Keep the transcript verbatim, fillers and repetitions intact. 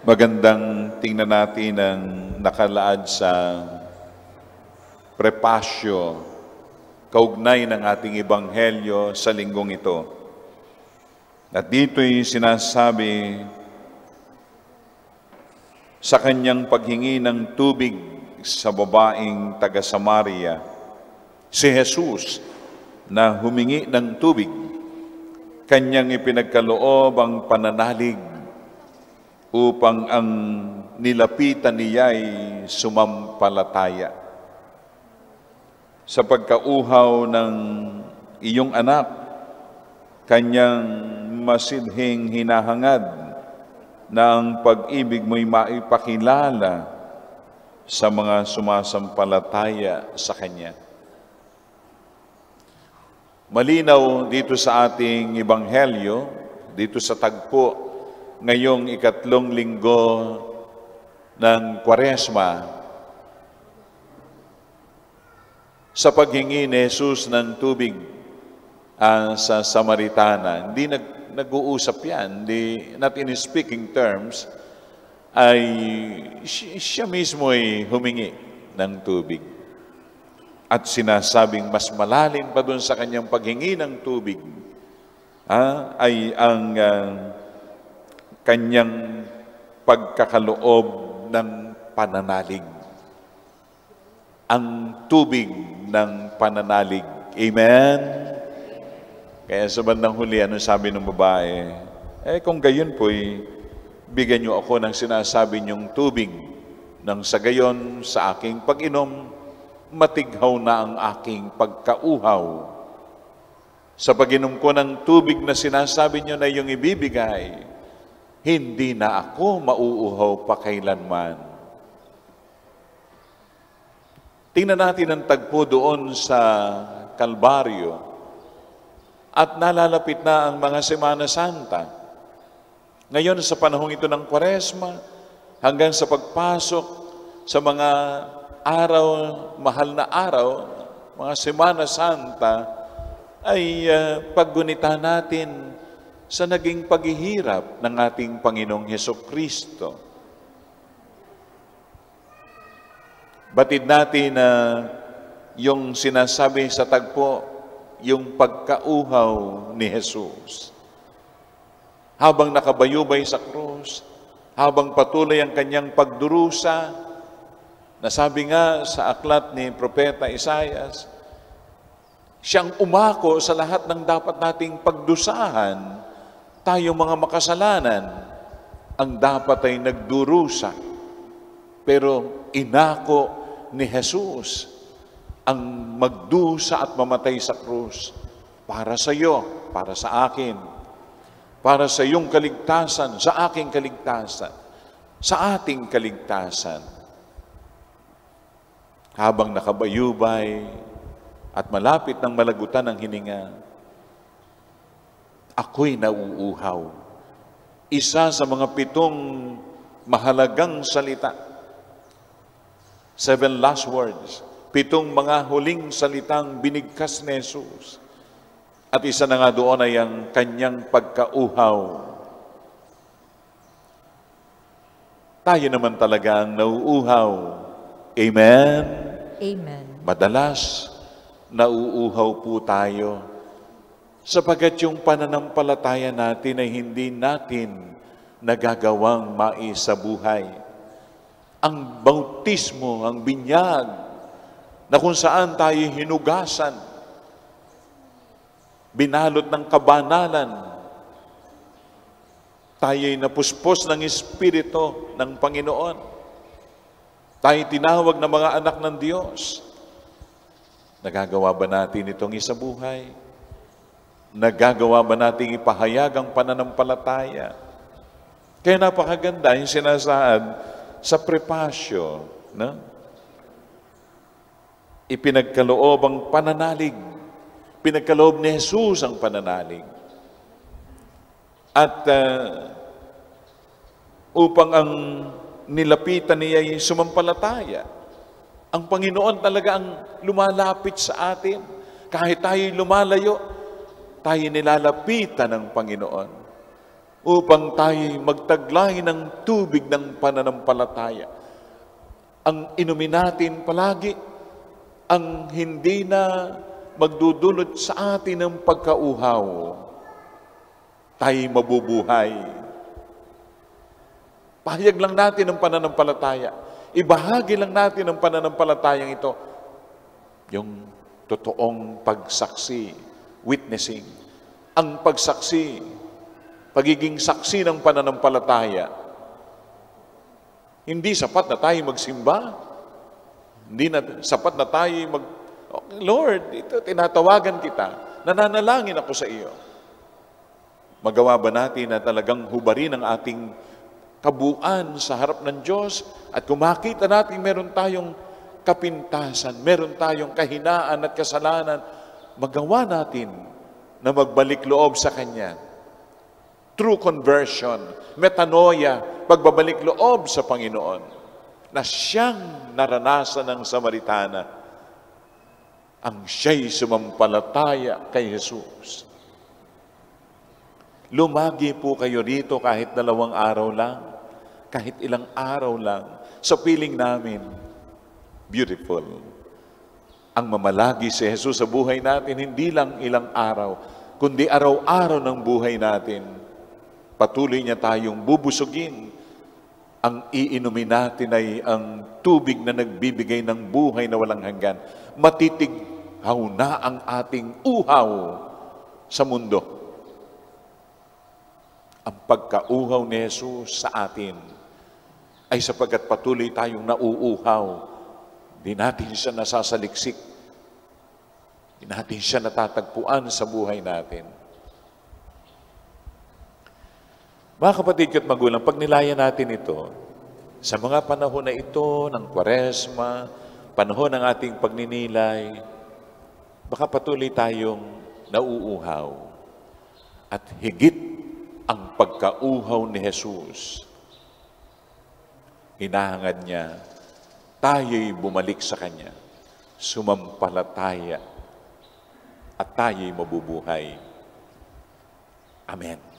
Magandang tingnan natin ang nakalaad sa prepasyo, kaugnay ng ating ebanghelyo sa linggong ito. At dito'y sinasabi sa kanyang paghingi ng tubig sa babaeng taga-Samaria, si Jesus na humingi ng tubig, kanyang ipinagkaloob ang pananalig upang ang nilapitan niya ay sumampalataya. Sa pagkauhaw ng iyong anak, kanyang masidhing hinahangad na ang pag-ibig mo'y maipakilala sa mga sumasampalataya sa kanya. Malinaw dito sa ating ebanghelyo, dito sa tagpo ngayong ikatlong linggo ng Kwaresma, sa paghingi ni Jesus ng tubig uh, sa Samaritana, hindi nag, nag-uusap yan, hindi, not in speaking terms, ay siya mismo ay humingi ng tubig. At sinasabing mas malalim pa dun sa kanyang paghingi ng tubig uh, ay ang Uh, kanyang pagkakaloob ng pananalig. Ang tubig ng pananalig. Amen? Kaya sa bandang huli, ano sabi ng babae? Eh, kung gayon po'y, bigyan niyo ako ng sinasabi niyong tubig, nang sa gayon sa aking pag-inom, matighaw na ang aking pagkauhaw. Sa pag-inom ko ng tubig na sinasabi niyo na iyong ibibigay, hindi na ako mauuhaw pa kailanman. Tingnan natin ang tagpo doon sa Kalbaryo at nalalapit na ang mga Semana Santa. Ngayon sa panahong ito ng Kwaresma hanggang sa pagpasok sa mga araw, mahal na araw, mga Semana Santa, ay uh, paggunita natin sa naging paghihirap ng ating Panginoong Hesukristo. Batid natin na uh, yung sinasabi sa tagpo, yung pagkauhaw ni Jesus. Habang nakabayubay sa krus, habang patuloy ang kanyang pagdurusa, nasabi nga sa aklat ni Propeta Isaias, siyang umako sa lahat ng dapat nating pagdusahan, tayong mga makasalanan ang dapat ay nagdurusa. Pero inako ni Jesus ang magdusa at mamatay sa krus para sa iyo, para sa akin, para sa iyong kaligtasan, sa aking kaligtasan, sa ating kaligtasan. Habang nakabayubay at malapit ng malagutan ng hininga, ako'y nauuhaw. Isa sa mga pitong mahalagang salita. Seven last words. Pitong mga huling salitang binigkas ni Jesus. At isa na nga doon ay ang kanyang pagkauhaw. Tayo naman talaga ang nauuhaw. Amen? Amen. Madalas, nauuhaw po tayo. Sapagat yung pananampalataya natin ay hindi natin nagagawang maisabuhay. Ang bautismo, ang binyag, na kung saan tayo hinugasan, binalot ng kabanalan, tayo'y napuspos ng Espiritu ng Panginoon. Tayo'y tinawag na mga anak ng Diyos. Nagagawa ba natin itong isabuhay? Nagagawa ba nating ipahayag ang pananampalataya? Kaya napakaganda yung sinasaad sa prepasyo, no? Ipinagkaloob ang pananalig. Pinagkaloob ni Jesus ang pananalig. At uh, upang ang nilapitan niya ay sumampalataya. Ang Panginoon talaga ang lumalapit sa atin. Kahit tayo lumalayo, tayo nilalapitan ng Panginoon. upang tayo magtaglay ng tubig ng pananampalataya. Ang inumin natin palagi, ang hindi na magdudulot sa atin ng pagkauhaw, tayo mabubuhay. Pahayag lang natin ang pananampalataya. Ibahagi lang natin ang pananampalatayang ito. Yung totoong pagsaksi, witnessing. Ang pagsaksi, pagiging saksi ng pananampalataya. Hindi sapat na tayo magsimba. Hindi na sapat na tayo mag... Oh, Lord, ito, tinatawagan kita. Nananalangin ako sa iyo. Magawa ba natin na talagang hubarin ang ating kabuuan sa harap ng Diyos at kumakita natin meron tayong kapintasan, meron tayong kahinaan at kasalanan, magawa natin na magbalik loob sa Kanya. True conversion, metanoia, pagbabalik loob sa Panginoon na siyang naranasan ng Samaritana, ang siya'y sumampalataya kay Jesus. Lumagi po kayo rito kahit dalawang araw lang, kahit ilang araw lang, sa piling namin, beautiful. Ang mamalagi si Jesus sa buhay natin, hindi lang ilang araw, kundi araw-araw ng buhay natin. Patuloy niya tayong bubusugin. Ang iinumin natin ay ang tubig na nagbibigay ng buhay na walang hanggan. Matitighaw na ang ating uhaw sa mundo. Ang pagkauhaw ni Jesus sa atin ay sapagkat patuloy tayong nauuhaw. Di natin siya nasasaliksik. Di natin siya natatagpuan sa buhay natin. Mga kapatid at magulang, pag nilaya natin ito, sa mga panahon na ito, ng Kwaresma, panahon ng ating pagninilay, baka patuloy tayong nauuhaw. At higit ang pagkauhaw ni Jesus. Hinahangad niya tayo'y bumalik sa Kanya, sumampalataya, at tayo'y mabubuhay. Amen.